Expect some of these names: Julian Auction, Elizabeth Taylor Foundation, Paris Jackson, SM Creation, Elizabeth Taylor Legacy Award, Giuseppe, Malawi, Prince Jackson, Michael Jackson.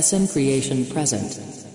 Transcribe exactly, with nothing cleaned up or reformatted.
S M Creation present.